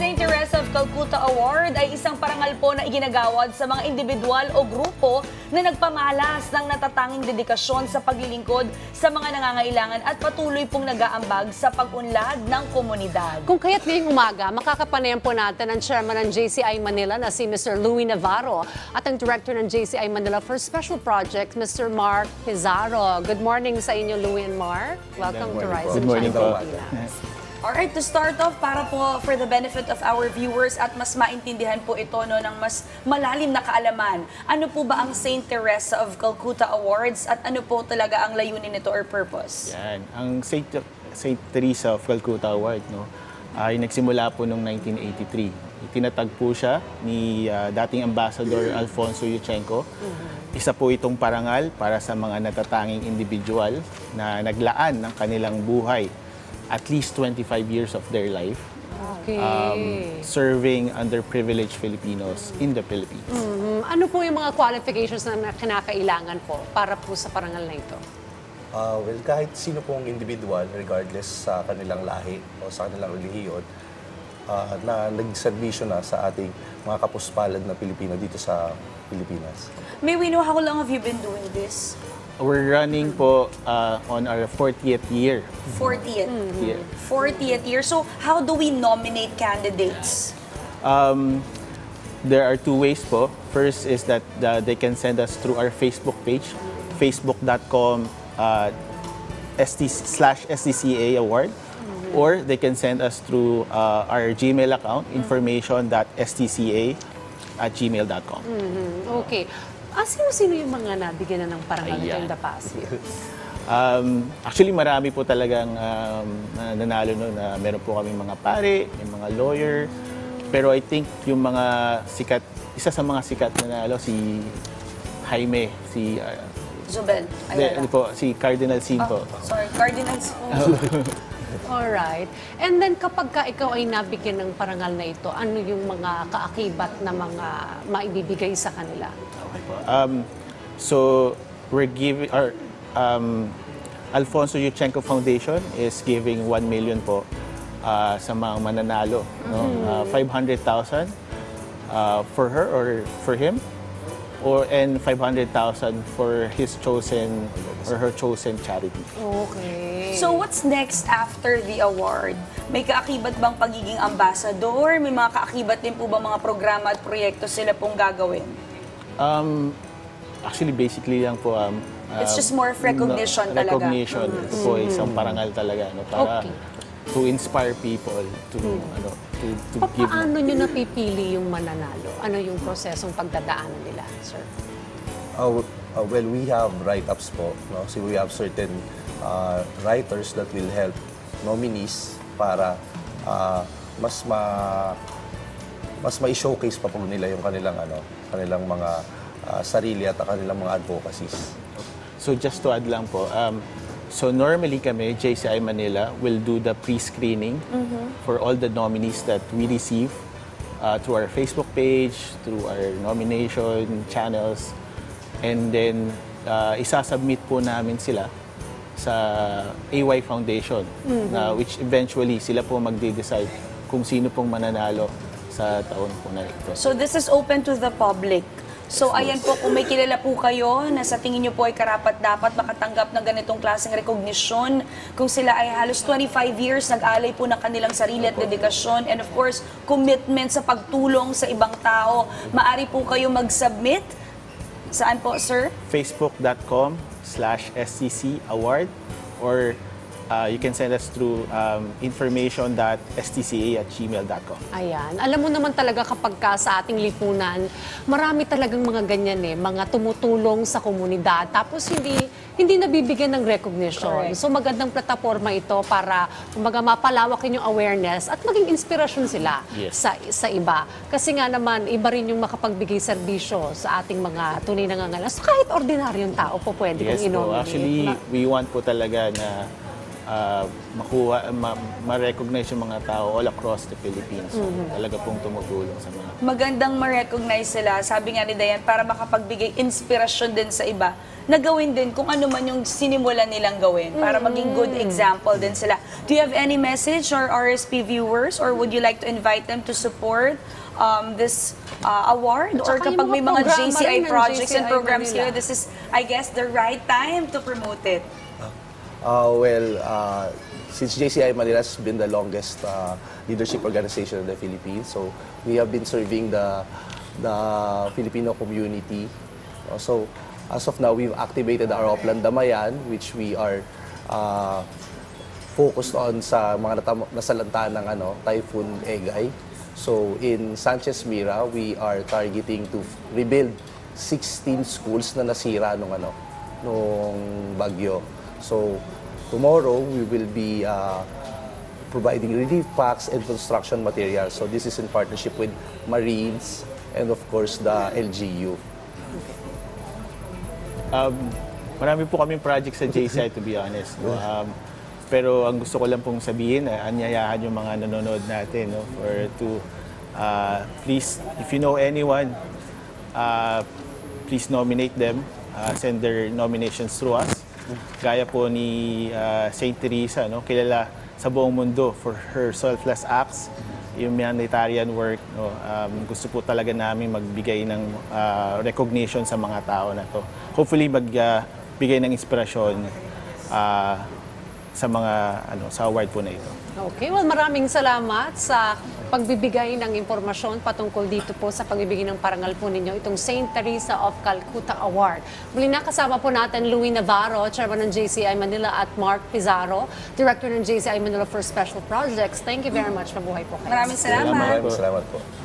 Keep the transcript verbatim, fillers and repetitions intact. Saint Teresa of Calcutta Award ay isang parangal po na iginagawad sa mga individual o grupo na nagpamalas ng natatanging dedikasyon sa paglilingkod sa mga nangangailangan at patuloy pong nag-aambag sa pag-unlad ng komunidad. Kung kaya't ngayong umaga, makakapanayan po natin ang chairman ng J C I Manila na si Mister Louis Navarro at ang director ng J C I Manila for Special Projects, Mister Mark Pizarro. Good morning sa inyo, Louis and Mark. Welcome to Rise and Shine Pilipinas. Alright, to start off, para po for the benefit of our viewers at mas maintindihan po ito no, ng mas malalim na kaalaman, ano po ba ang Saint Teresa of Calcutta Awards at ano po talaga ang layunin nito or purpose? Yan. Ang Saint Saint Teresa of Calcutta Award no, ay nagsimula po noong nineteen eighty-three. Itinatag po siya ni uh, dating Ambassador Alfonso Yuchengco. Isa po itong parangal para sa mga natatanging individual na naglaan ng kanilang buhay at least twenty-five years of their life, okay. um, serving underprivileged Filipinos in the Philippines. Mm-hmm. Ano po yung mga qualifications na kinakailangan po para po sa parangal na ito? Uh, well, kahit sino pong individual, regardless sa kanilang lahi o sa kanilang relihiyon, uh, na nagservisyo na sa ating mga kapuspalad na Pilipino dito sa Pilipinas. May we know how long have you been doing this? We're running po uh, on our fortieth year. fortieth? Mm-hmm. fortieth year. So, how do we nominate candidates? Um, there are two ways po. First is that uh, they can send us through our Facebook page, facebook dot com uh, slash S T C A award, mm-hmm. or they can send us through uh, our Gmail account, mm-hmm. information dot S T C A at gmail dot com. Mm-hmm. Okay. Ah, sino-sino yung mga nabigyan na ng parangal in the past year? Um, actually, marami po talagang um, nanalo no, na meron po kaming mga pare, yung mga lawyer. Pero I think yung mga sikat, isa sa mga sikat na nanalo, si Jaime, si... Uh, Zubel. Ayala. Ano po, si Cardinal Sinto. Oh, sorry, Cardinal Sinto. Alright. And then kapag ka ikaw ay nabigyan ng parangal na ito, ano yung mga kaakibat na mga maibibigay sa kanila? Um, so, we're giving, our um, Alfonso Yuchengco Foundation is giving one million po uh, sa mga mananalo. No? Mm. Uh, five hundred thousand uh, for her or for him, or and five hundred thousand for his chosen or her chosen charity. Okay. So, what's next after the award? May kaakibat bang pagiging ambassador? May mga kaakibat din po ba mga programa at proyekto sila pong gagawin? Um, actually, basically lang po, um, um, it's just more of recognition, no, recognition talaga. Recognition. Ito po, isang parangal talaga, no, para okay. to inspire people to, hmm. ano, to, to pa, give. Paano nyo napipili yung mananalo? Ano yung prosesong pagdadaanan nila, sir? Uh, uh, well, we have write-ups po, no? So we have certain uh, writers that will help nominees para uh, mas ma... mas ma-showcase pa po nila yung kanilang, ano, kanilang mga uh, sarili at kanilang mga advocacies. So just to add lang po, um, so normally kami, J C I Manila, will do the pre-screening mm-hmm. for all the nominees that we receive uh, through our Facebook page, through our nomination channels, and then uh, isasubmit po namin sila sa A Y Foundation, mm-hmm. uh, which eventually sila po magde-decide kung sino pong mananalo sa taon po na ito. So this is open to the public. So ayan po, kung may kilala po kayo na sa tingin nyo po ay karapat dapat makatanggap ng ganitong klaseng recognition, kung sila ay halos twenty-five years nag-alay po ng kanilang sarili at dedikasyon and of course, commitment sa pagtulong sa ibang tao, maaari po kayo mag-submit. Saan po, sir? facebook dot com slash S T C award or Uh, you can send us through um, information dot S T C A at gmail dot com. Ayan. Alam mo naman talaga kapag ka sa ating lipunan, marami talagang mga ganyan eh, mga tumutulong sa komunidad. Tapos hindi hindi nabibigyan ng recognition. Correct. So magandang plataforma ito para kumbaga mapalawakin yung awareness at maging inspirasyon sila yes. sa, sa iba. Kasi nga naman, iba rin yung makapagbigay serbisyo sa ating mga tunay na nangangailangan. So kahit ordinaryong tao po pwede yes, kong inominate. Actually, we want po talaga na Uh, makuha, ma, ma-recognize yung mga tao all across the Philippines. So, mm-hmm. talaga pong tumutulong sa mga... Magandang ma-recognize sila. Sabi nga ni Dayan, para makapagbigay inspirasyon din sa iba, na gawin din kung ano man yung sinimula nilang gawin para maging good example din sila. Do you have any message or R S P viewers, or would you like to invite them to support um, this uh, award? Or kapag may mga J C I projects and programs here, this is, I guess, the right time to promote it. Uh, well, uh, since J C I Manila has been the longest uh, leadership organization in the Philippines, so we have been serving the, the Filipino community. Uh, so, as of now, we've activated our Upland Damayan, which we are uh, focused on sa mga nasalanta ng ano, Typhoon Egay. So, in Sanchez Mira, we are targeting to rebuild sixteen schools na nasira nung, ano, nung Baguio. So, tomorrow, we will be uh, providing relief packs and construction materials. So, this is in partnership with Marines and, of course, the L G U. Um, marami po kaming project sa J C I, to be honest. No? Um, pero ang gusto ko lang pong sabihin, uh, anyayahan yung mga nanonood natin, no? Or to, uh, please, if you know anyone, uh, please nominate them. Uh, send their nominations through us. Gaya po ni uh, Saint Teresa, no? Kilala sa buong mundo for her selfless acts, yung humanitarian work. No? Um, gusto po talaga namin magbigay ng uh, recognition sa mga tao na to. Hopefully, magbigay uh, ng inspirasyon uh, sa mga ano, sa award po na ito. Okay, well, maraming salamat sa pagbibigay ng impormasyon patungkol dito po sa pagbibigay ng parangal po ninyo, itong Saint Teresa of Calcutta Award. Muli na kasama po natin Louis Navarro, Chairman ng J C I Manila, at Mark Pizarro, Director ng J C I Manila for Special Projects. Thank you very much. Mabuhay po kayo. Maraming salamat. Maraming salamat po.